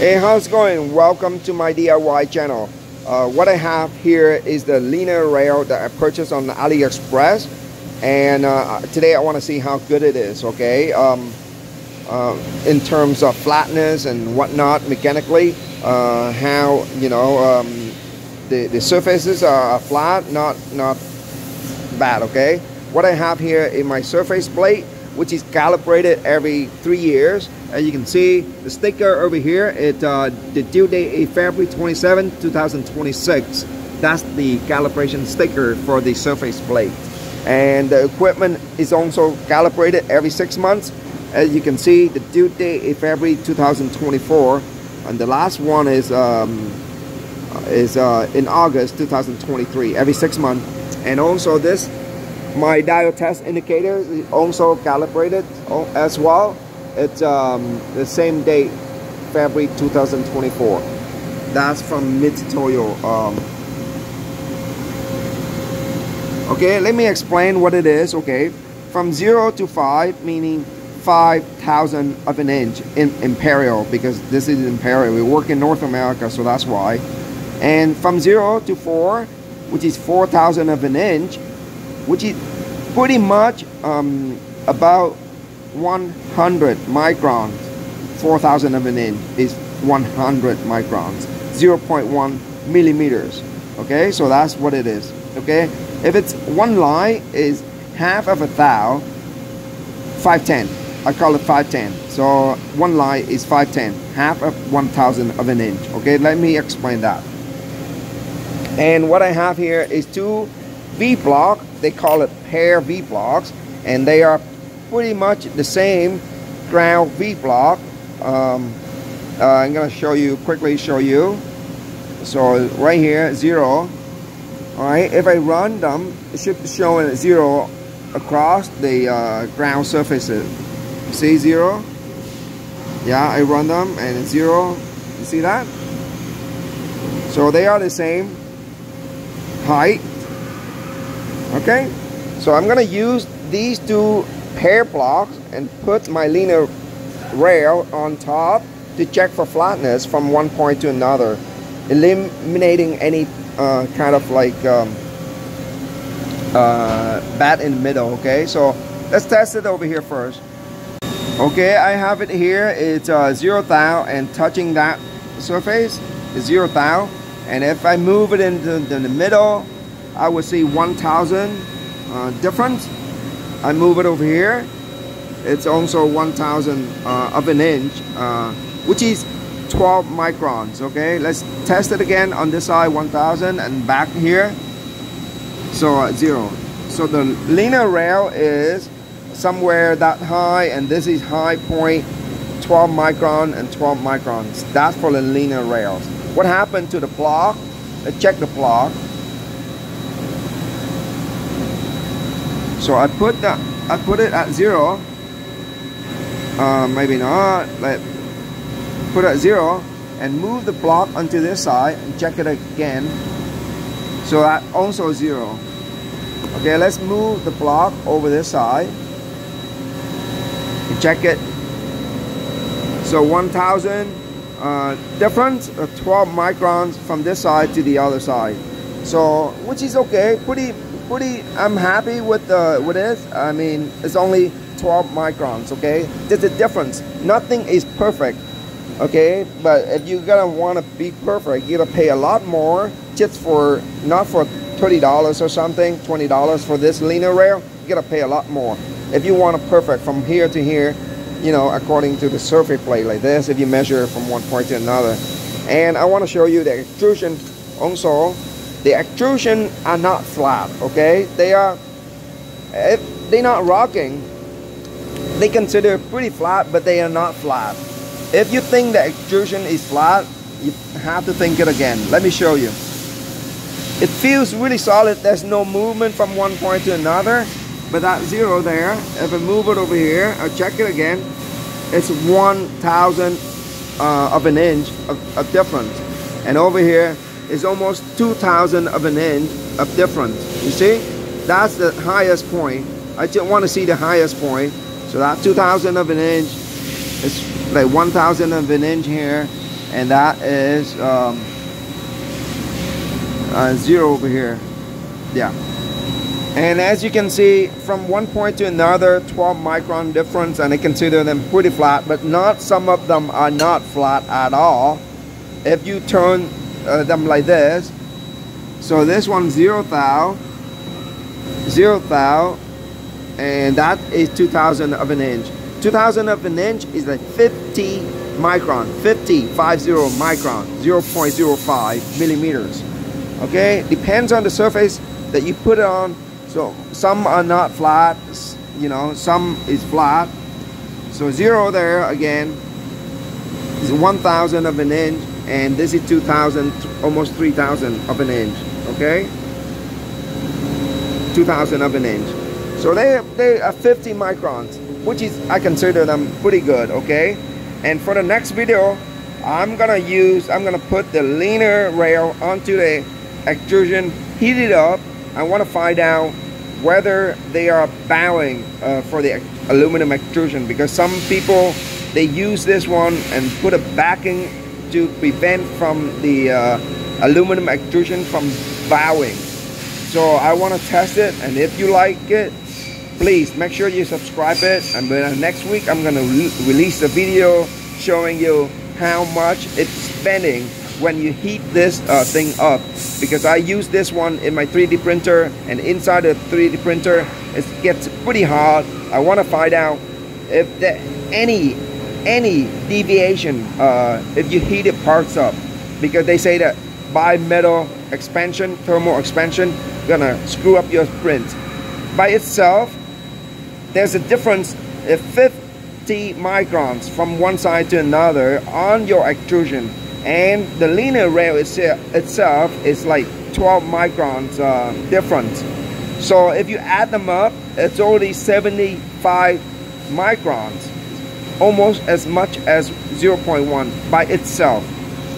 Hey, how's it going? Welcome to my DIY channel. What I have here is the linear rail that I purchased on AliExpress, and today I want to see how good it is, okay? In terms of flatness and whatnot, mechanically, how, you know, the surfaces are flat, not bad, okay? What I have here is my surface plate, which is calibrated every 3 years. As you can see, the sticker over here, the due date is February 27, 2026. That's the calibration sticker for the surface plate. And the equipment is also calibrated every 6 months. As you can see, the due date is February 2024. And the last one is in August 2023, every 6 months. And also this, my diode test indicator, is also calibrated as well. It's the same date, February 2024. That's from Mitsutoyo. Okay, let me explain what it is. Okay, from 0 to 5, meaning 5,000th of an inch in imperial, because this is imperial. We work in North America, so that's why. And from 0 to 4, which is 4,000th of an inch, which is pretty much about 100 microns. 4,000 of an inch is 100 microns, 0.1 millimeters. Okay, so that's what it is. Okay, if it's one line is half of a thou, 5/10. I call it 5/10. So one line is 5/10, half of 1,000 of an inch. Okay, let me explain that. And what I have here is two V-block. They call it pair V-blocks, and they are pretty much the same ground V-block. I'm going to quickly show you. So right here, 0. Alright, if I run them, it should show a 0 across the ground surfaces. See 0? Yeah, I run them and it's 0. You see that? So they are the same height. Okay, so I'm going to use these two pair blocks and put my linear rail on top to check for flatness from one point to another, eliminating any kind of like bat in the middle. Okay, so let's test it over here first. Okay, I have it here. It's 0 thou, and touching that surface is 0 thou, and if I move it into the middle, I will see 1,000 difference. I move it over here, it's also 1,000 of an inch, which is 12 microns. Okay, let's test it again on this side, 1,000, and back here, so 0. So the linear rail is somewhere that high, and this is high point, 12 micron and 12 microns. That's for the linear rails. What happened to the block? Let's check the block. So I put it at 0. Maybe not. Let put it at 0 and move the block onto this side and check it again. So that also 0. Okay, let's move the block over this side and check it. So 1,000 difference of 12 microns from this side to the other side. So which is okay, pretty I'm happy with it. I mean, it's only 12 microns, okay? There's a difference. Nothing is perfect, okay? But if you're gonna wanna be perfect, you're gonna pay a lot more just for, not for $30 or something, $20 for this linear rail, you gotta pay a lot more. If you want a perfect from here to here, you know, according to the surface plate like this, if you measure from one point to another. And I wanna show you the extrusion also. The extrusion are not flat, okay? They are, if they're not rocking, they consider pretty flat, but they are not flat. If you think the extrusion is flat, you have to think it again. Let me show you. It feels really solid. There's no movement from one point to another, but that 0 there, if I move it over here, I'll check it again, it's 1,000th of an inch of difference. And over here, is almost 2,000 of an inch of difference. You see, that's the highest point. I just want to see the highest point. So that 2,000 of an inch is like 1,000 of an inch here, and that is 0 over here. Yeah, and as you can see, from one point to another, 12 micron difference, and I consider them pretty flat, but not, some of them are not flat at all if you turn them like this. So this one 0 thou, and that is 2,000 of an inch. 2,000 of an inch is like 50 micron, 50 micron, 0.05 millimeters. Okay, depends on the surface that you put it on. So some are not flat, you know, some is flat. So 0 there again is 1,000 of an inch, and this is 2,000, almost 3,000 of an inch. Okay, 2,000 of an inch. So they are 50 microns, which is, I consider them pretty good. Okay, and for the next video, I'm gonna put the linear rail onto the extrusion, heat it up. I want to find out whether they are bowing for the aluminum extrusion, because some people, they use this one and put a backing to prevent from the aluminum extrusion from bowing. So I want to test it, and if you like it, please make sure you subscribe it. And next week I'm going to release a video showing you how much it's spending when you heat this thing up, because I use this one in my 3D printer, and inside the 3D printer it gets pretty hot. I want to find out if there any deviation if you heat the parts up, because they say that bimetal expansion, thermal expansion, gonna screw up your print. By itself, there's a difference if 50 microns from one side to another on your extrusion, and the linear rail itself is like 12 microns difference. So if you add them up, it's already 75 microns, almost as much as 0.1 by itself.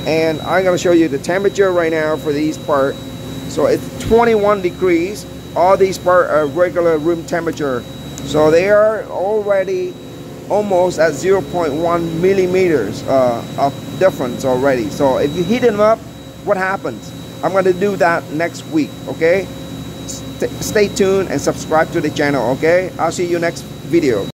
And I'm going to show you the temperature right now for these parts. So it's 21 degrees. All these parts are regular room temperature, so they are already almost at 0.1 millimeters of difference already. So if you heat them up, what happens? I'm going to do that next week. Okay, stay tuned and subscribe to the channel. Okay, I'll see you next video.